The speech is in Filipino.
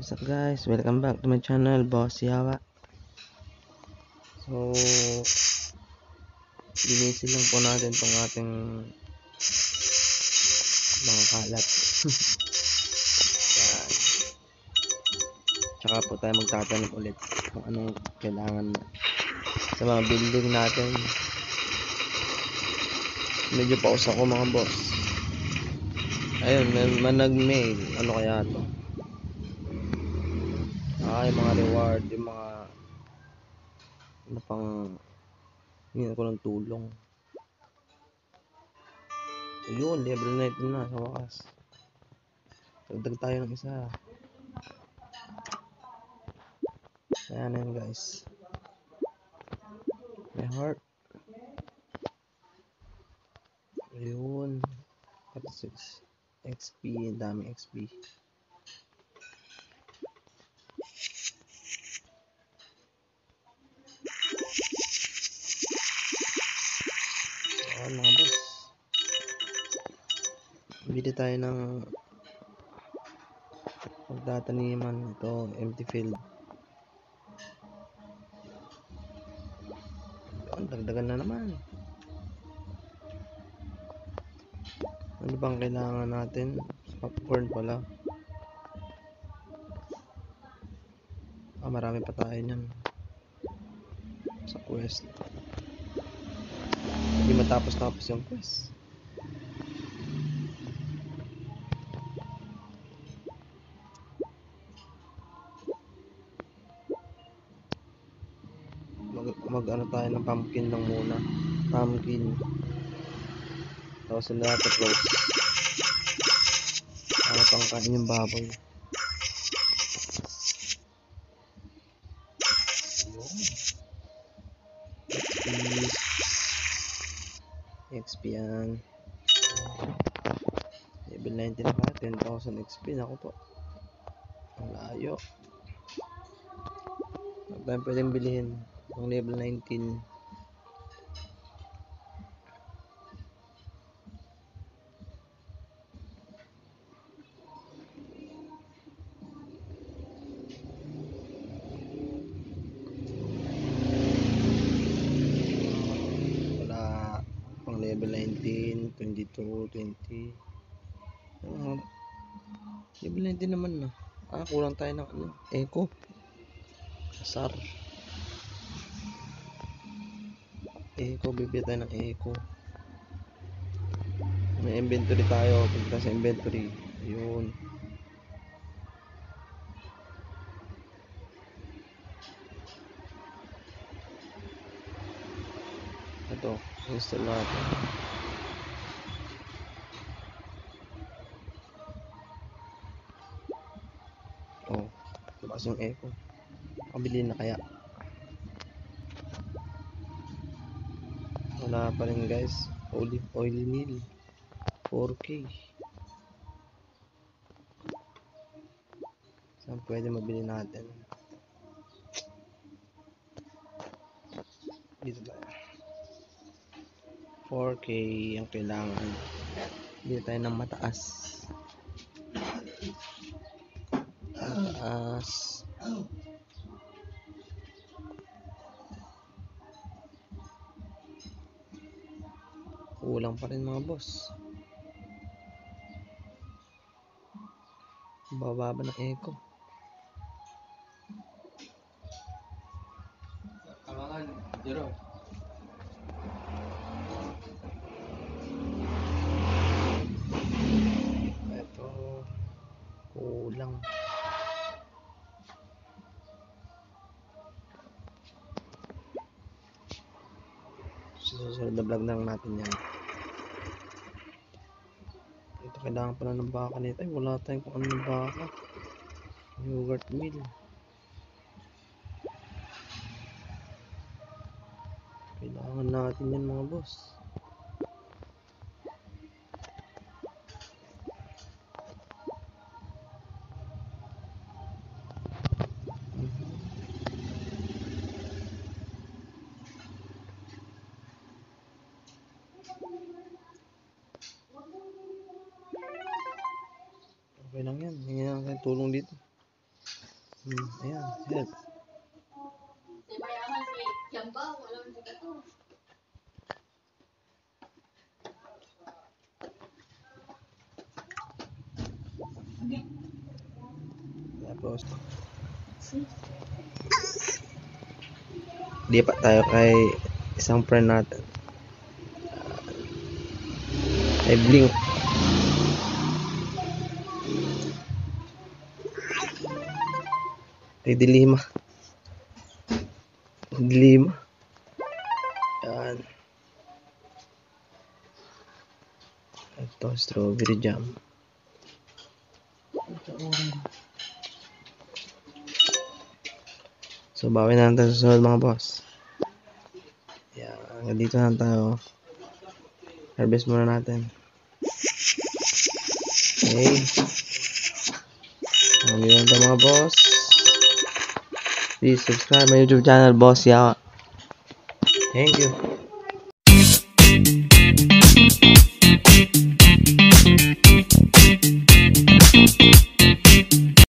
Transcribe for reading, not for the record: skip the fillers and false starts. What's up guys? Welcome back to my channel, Boss Yawa. So, linisin lang po natin itong ating mga kalat. Tsaka po tayo magtatanong ulit kung anong kailangan sa mga building natin. Medyo paus ako mga boss. Ayun, manag-mail. Ano kaya ito? Ay, mga reward, yung mga hingin ko ng tulong. Ayun, level 19 na sa wakas. Dagdag tayo ng isa. Ayan yun guys. May heart. Ayun. 36 XP, ang dami XP. Mga boss, bili tayo ng pagtataniman. Ito, empty field. Ang dagdagan na naman. Ano bang kailangan natin? Popcorn pala. Marami pa tayo nyan sa quest. Hindi matapos-tapos yung quest. Mag-ano tayo ng pumpkin lang muna. Pumpkin. Tapos sila natin close. Para pangkain yung baboy. XP yan. Level 19 na ka. 10,000 XP. Naku po. Ang layo. Huwag tayong pwedeng bilhin. Ang level 19. Level 19, 22, 20. Level 19 naman na. Kulang tayo ng ano? Echo. Asar. Echo, bibili tayo ng echo. May inventory tayo. Punta sa inventory. Ayun. Ito, install natin. Oh, labas yung echo. Kabili na kaya? Wala pa rin guys. Olive oil meal. 4K. Saan pwede mabili natin? Dito ba? 4K ang kailangan. Bili tayo ng mataas. Mataas. Kulang pa rin mga boss. Bababa ng echo. Kamangan, zero. Kulang. Susunod na vlog lang natin yan. Ito kailangan pala ng baka nito. Ay, wala tayong kung ano ng baka. Yogurt meal. Kailangan natin yan mga boss. Okay lang yan. Hingin lang tulong dito. Ayan, help. Tapos lipat tayo kay isang friend natin. Ay blink. Ay dilima. Yan. Ito, strawberry jam. So, bawin na lang tayo susunod mga boss. Yan, hanggang dito lang tayo. Harvest muna natin. Okay. Hanggang dito lang tayo mga boss. Please subscribe my YouTube channel, Boss Yawa. Thank you.